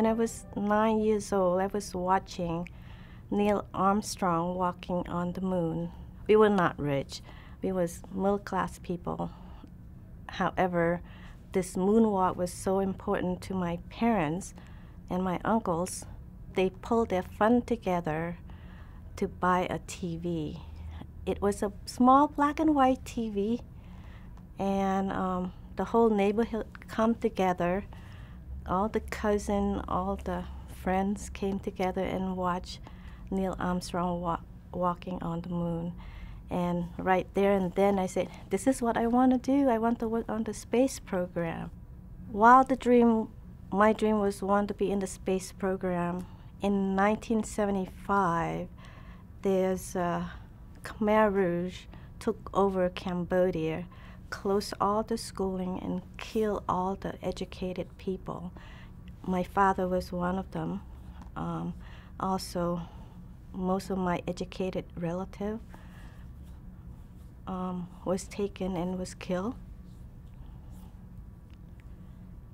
When I was 9 years old, I was watching Neil Armstrong walking on the moon. We were not rich. We was middle-class people. However, this moonwalk was so important to my parents and my uncles. They pulled their funds together to buy a TV. It was a small black and white TV, and the whole neighborhood come together. All the cousins, all the friends came together and watched Neil Armstrong walking on the moon. And right there and then I said, this is what I want to do. I want to work on the space program. While my dream was one to be in the space program, in 1975, there's Khmer Rouge took over Cambodia, closed all the schooling and killed all the educated people. My father was one of them. Also, most of my educated relatives was taken and was killed.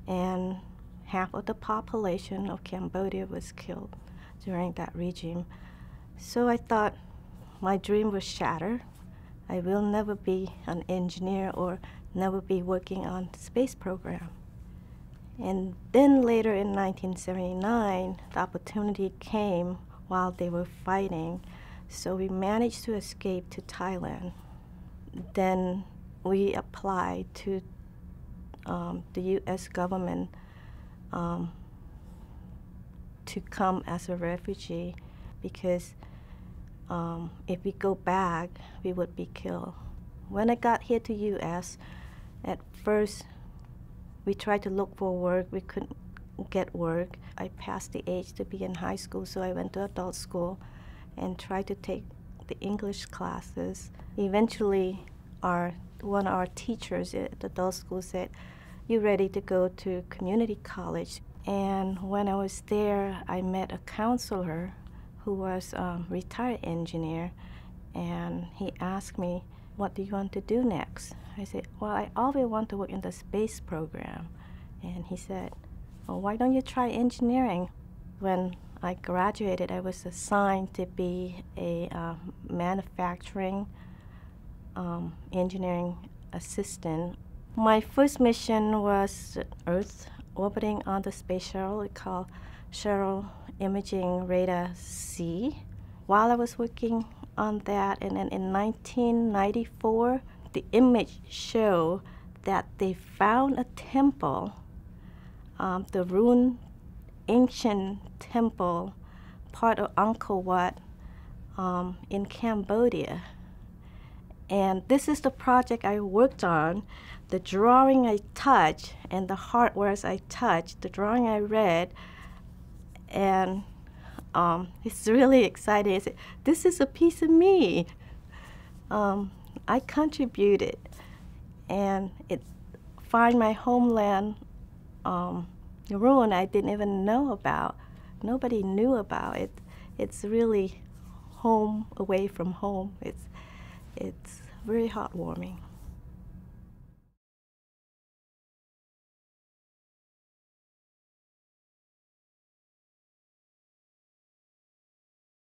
And half of the population of Cambodia was killed during that regime. So I thought my dream was shattered. I will never be an engineer or never be working on the space program. And then later in 1979, the opportunity came while they were fighting. So we managed to escape to Thailand. Then we applied to the U.S. government to come as a refugee, because if we go back, we would be killed. When I got here to U.S., at first we tried to look for work. We couldn't get work. I passed the age to be in high school, so I went to adult school and tried to take the English classes. Eventually, one of our teachers at the adult school said, "You're ready to go to community college." And when I was there, I met a counselor who was a retired engineer, and he asked me, "What do you want to do next?" I said, "Well, I always want to work in the space program." And he said, "Well, why don't you try engineering?" When I graduated, I was assigned to be a manufacturing engineering assistant. My first mission was Earth, orbiting on the space shuttle. It's called Cheryl Imaging Radar C. While I was working on that, and then in 1994, the image showed that they found a temple, the ruined ancient temple, part of Angkor Wat in Cambodia. And this is the project I worked on. The drawing I touched and the hardware I touched, the drawing I read, and it's really exciting. It's, this is a piece of me. I contributed, and it find my homeland ruin I didn't even know about. Nobody knew about it. It's really home away from home. It's very heartwarming.